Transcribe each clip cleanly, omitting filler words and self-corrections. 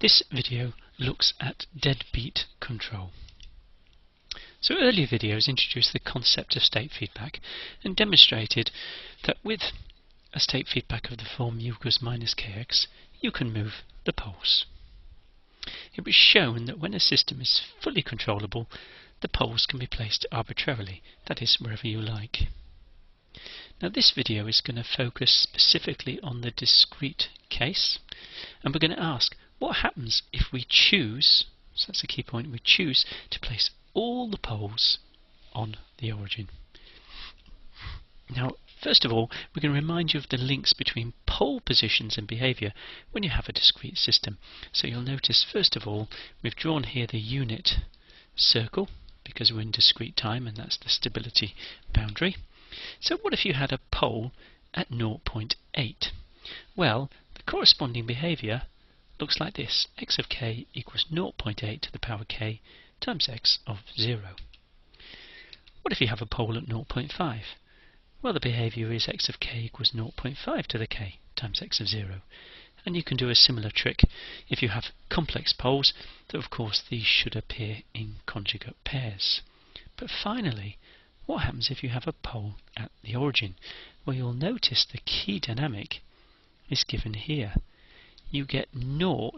This video looks at deadbeat control. So earlier videos introduced the concept of state feedback and demonstrated that with a state feedback of the form u equals minus kx, you can move the poles. It was shown that when a system is fully controllable, the poles can be placed arbitrarily, that is, wherever you like. Now this video is going to focus specifically on the discrete case, and we're going to ask what happens if we choose, so that's the key point, we choose to place all the poles on the origin. Now first of all, we're going to remind you of the links between pole positions and behaviour when you have a discrete system. So you'll notice first of all we've drawn here the unit circle because we're in discrete time and that's the stability boundary. So what if you had a pole at 0.8? Well, the corresponding behaviour looks like this. X of k equals 0.8 to the power k times x of 0. What if you have a pole at 0.5? Well, the behaviour is x of k equals 0.5 to the k times x of 0. And you can do a similar trick if you have complex poles, though of course these should appear in conjugate pairs. But finally, what happens if you have a pole at the origin? Well, you'll notice the key dynamic is given here. You get 0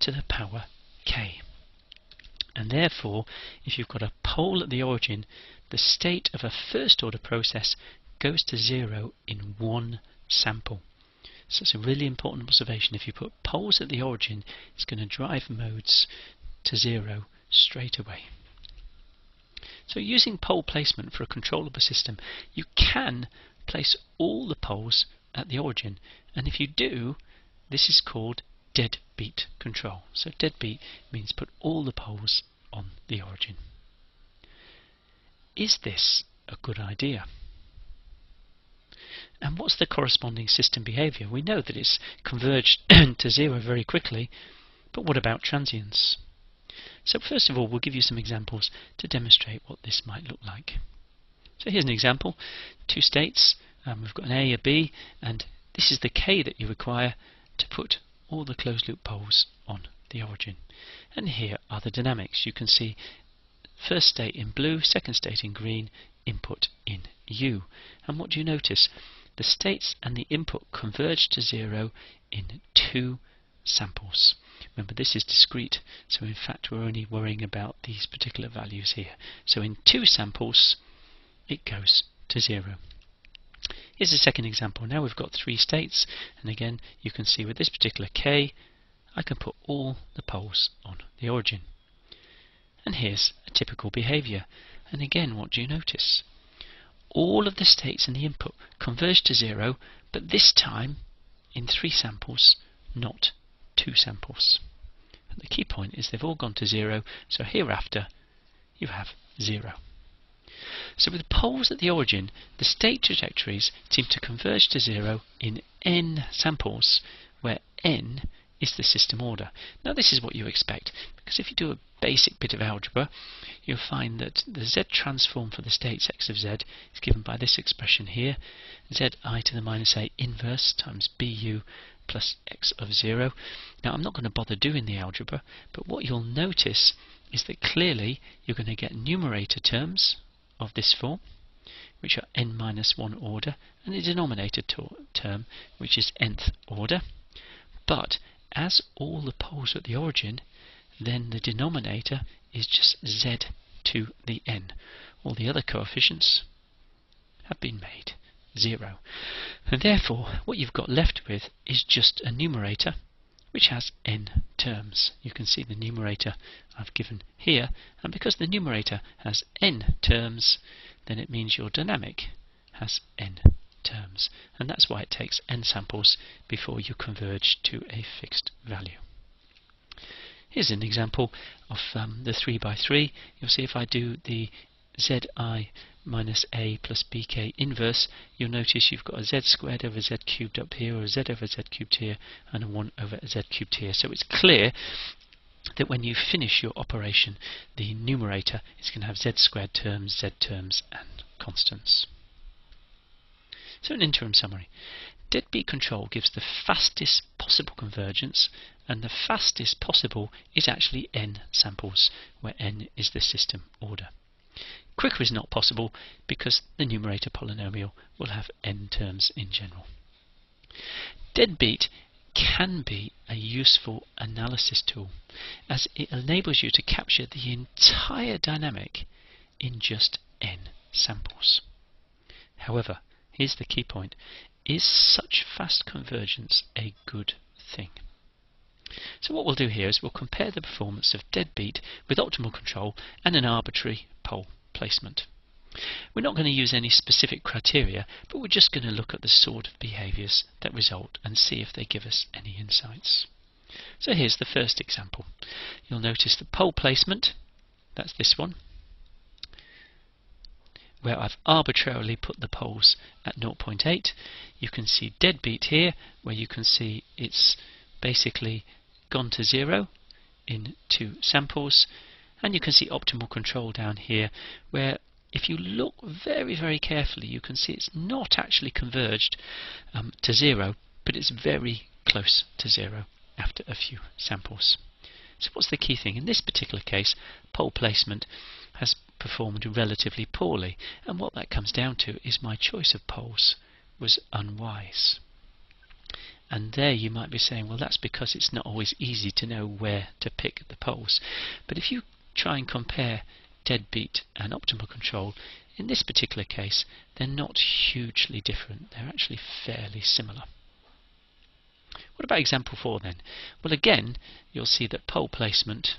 to the power k. And therefore, if you've got a pole at the origin, the state of a first order process goes to 0 in one sample. So it's a really important observation. If you put poles at the origin, it's going to drive modes to 0 straight away. So using pole placement for a controllable system, you can place all the poles at the origin, and if you do, this is called deadbeat control. So deadbeat means put all the poles on the origin. Is this a good idea? And what's the corresponding system behaviour? We know that it's converged to 0 very quickly, but what about transients? So first of all, we'll give you some examples to demonstrate what this might look like. So here's an example, two states, we've got an A, a B, and this is the K that you require to put all the closed loop poles on the origin. And here are the dynamics. You can see first state in blue, second state in green, input in U. And what do you notice? The states and the input converge to 0 in two samples. Remember, this is discrete, so in fact we're only worrying about these particular values here. So in two samples it goes to 0. Here's the second example. Now we've got three states, and again you can see with this particular K I can put all the poles on the origin. And here's a typical behaviour, and again what do you notice? All of the states and the input converge to 0, but this time in three samples, not two samples. And the key point is they've all gone to 0, so hereafter you have 0. So with poles at the origin, the state trajectories seem to converge to 0 in n samples, where n is the system order. Now this is what you expect, because if you do a basic bit of algebra, you'll find that the z transform for the states x of z is given by this expression here, zi to the minus a inverse times bu plus x of 0. Now I'm not going to bother doing the algebra, but what you'll notice is that clearly you're going to get numerator terms of this form, which are n minus 1 order, and a denominator term, which is nth order. But as all the poles are at the origin, then the denominator is just z to the n. All the other coefficients have been made 0. And therefore, what you've got left with is just a numerator which has n terms. You can see the numerator I've given here, and because the numerator has n terms, then it means your dynamic has n terms, and that's why it takes n samples before you converge to a fixed value. Here's an example of the 3 by 3. You'll see if I do the zi minus a plus bk inverse, you'll notice you've got a z squared over z cubed up here, or a z over z cubed here, and a 1 over z cubed here. So it's clear that when you finish your operation, the numerator is going to have z squared terms, z terms, and constants. So an interim summary. DIDB control gives the fastest possible convergence, and the fastest possible is actually n samples, where n is the system order. Quicker is not possible because the numerator polynomial will have n terms in general. DIDBeat can be a useful analysis tool, as it enables you to capture the entire dynamic in just n samples. However, here's the key point. Is such fast convergence a good thing? So what we'll do here is we'll compare the performance of DIDBeat with optimal control and an arbitrary pole placement. We're not going to use any specific criteria, but we're just going to look at the sort of behaviours that result and see if they give us any insights. So here's the first example. You'll notice the pole placement, that's this one, where I've arbitrarily put the poles at 0.8. You can see DIDBeat here, where you can see it's basically gone to zero in two samples, and you can see optimal control down here, where if you look very, very carefully, you can see it's not actually converged to zero, but it's very close to zero after a few samples. So what's the key thing? In this particular case, pole placement has performed relatively poorly, and what that comes down to is my choice of poles was unwise. And there you might be saying, well, that's because it's not always easy to know where to pick the poles. But if you try and compare DIDBeat and optimal control, in this particular case, they're not hugely different. They're actually fairly similar. What about example 4 then? Well, again, you'll see that pole placement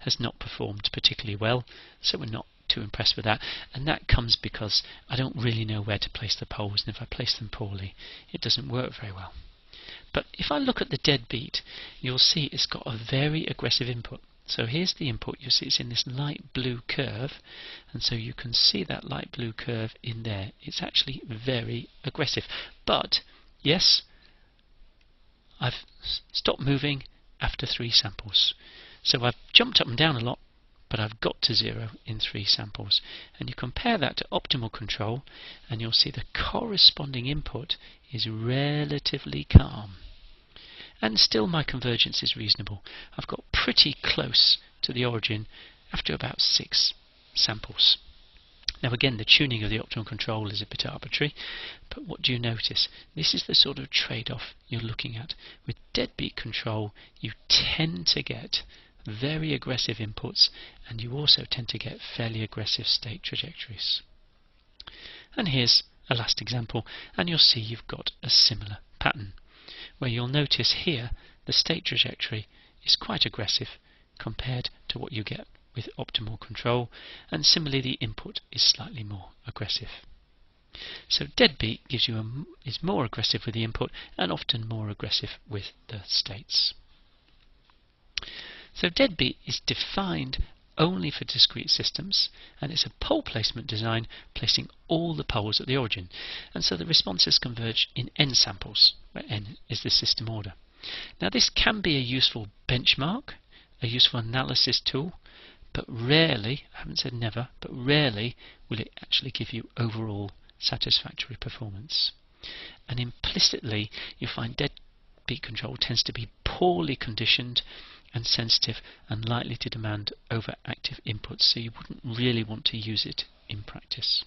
has not performed particularly well, so we're not too impressed with that, and that comes because I don't really know where to place the poles, and if I place them poorly it doesn't work very well. But if I look at the DIDBeat, you'll see it's got a very aggressive input. So here's the input. You see it's in this light blue curve, and so you can see that light blue curve in there. It's actually very aggressive, but yes, I've stopped moving after 3 samples. So I've jumped up and down a lot, but I've got to zero in 3 samples. And you compare that to optimal control, and you'll see the corresponding input is relatively calm. And still my convergence is reasonable. I've got pretty close to the origin after about 6 samples. Now again, the tuning of the optimal control is a bit arbitrary, but what do you notice? This is the sort of trade-off you're looking at. With DIDBeat control, you tend to get very aggressive inputs, and you also tend to get fairly aggressive state trajectories. And here's a last example, and you'll see you've got a similar pattern, where you'll notice here the state trajectory is quite aggressive compared to what you get with optimal control, and similarly the input is slightly more aggressive. So DIDBeat is more aggressive with the input and often more aggressive with the states. So DIDBeat is defined only for discrete systems, and it's a pole placement design placing all the poles at the origin, and so the responses converge in n samples, where n is the system order. Now this can be a useful benchmark, a useful analysis tool, but rarely, I haven't said never, but rarely will it actually give you overall satisfactory performance. And implicitly, you find DIDBeat control tends to be poorly conditioned and sensitive and likely to demand overactive inputs, so you wouldn't really want to use it in practice.